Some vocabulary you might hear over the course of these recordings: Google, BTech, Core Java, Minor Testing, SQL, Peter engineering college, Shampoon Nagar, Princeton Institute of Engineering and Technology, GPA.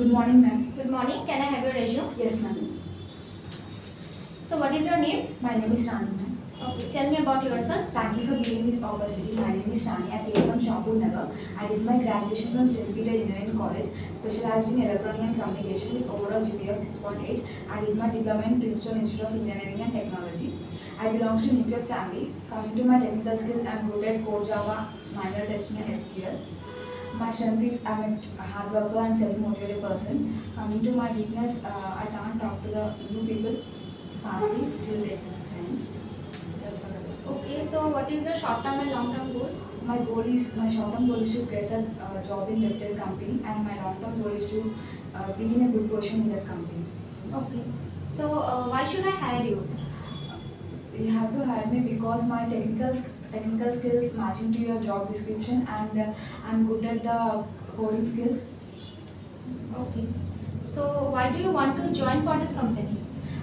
Good morning, ma'am. Good morning. Can I have your resume? Yes, ma'am. So, what is your name? My name is Rani, ma'am. Okay, tell me about yourself. Thank you for giving this opportunity. My name is Rani. I came from Shampoon Nagar. I did my graduation from Peter Engineering College, specialized in electronic and communication with overall GPA of 6.8. I did my diploma in Princeton Institute of Engineering and Technology. I belong to a nuclear family. Coming to my technical skills, I am good at Core Java, Minor Testing and SQL. My strength is I am a hard worker and self-motivated person. Coming to my weakness, I can't talk to the new people fastly. It will take time. That's all right. Okay, so what is the short-term and long-term goals? My short-term goal is to get a job in that company, and my long-term goal is to be in a good position in that company. Okay, so why should I hire you? You have to hire me because my technical skills matching to your job description, and I'm good at the coding skills. Okay. So why do you want to join for this company?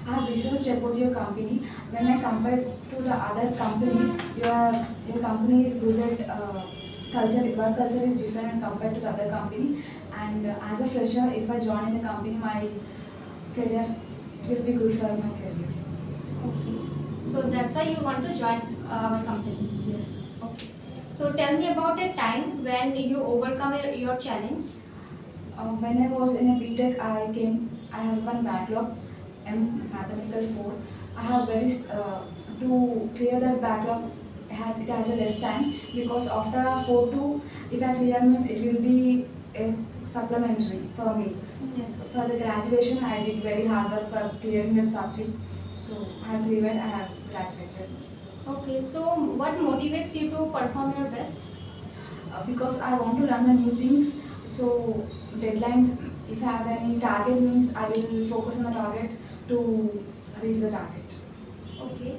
I have researched about your company. When I compare to the other companies, your company is good at culture. Work culture is different compared to the other company. And as a fresher, if I join in the company, my career, it will be good for my career. Okay. So that's why you want to join our company? Yes. Okay. So tell me about a time when you overcome your challenge. When I was in a BTech, I have one backlog, Mathematical 4. I have to clear that backlog, it has a rest time, because after 4 to, if I clear means it will be a supplementary for me. Yes. For the graduation, I did very hard work for clearing the supply. So I believe I have graduated. Okay, so what motivates you to perform your best? Because I want to learn the new things. So deadlines, if I have any target means I will focus on the target to reach the target. Okay.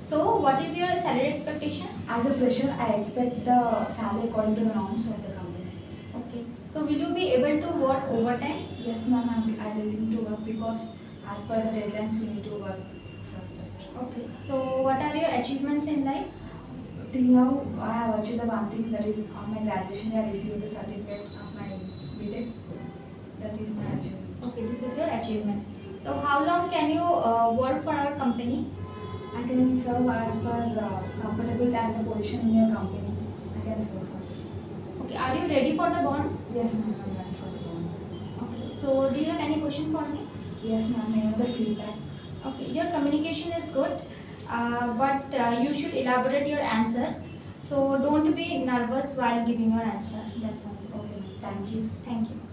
So what is your salary expectation? As a fresher, I expect the salary according to the norms of the company. Okay. So will you be able to work overtime? Yes, ma'am. I will need to work because as per the deadlines, we need to work for that. Okay. So, what are your achievements in life? Till now, I have achieved the one thing, that is on my graduation, I received the certificate of my BTech. That is my achievement. Okay, this is your achievement. So, how long can you work for our company? I can serve as per comfortable at the position in your company. I can serve for it. Okay, are you ready for the bond? Yes, ma'am, I am ready for the bond. Okay, so do you have any question for me? Yes, ma'am, I know the feedback. Okay, your communication is good, but you should elaborate your answer. So don't be nervous while giving your answer. That's all. Okay, thank you. Thank you.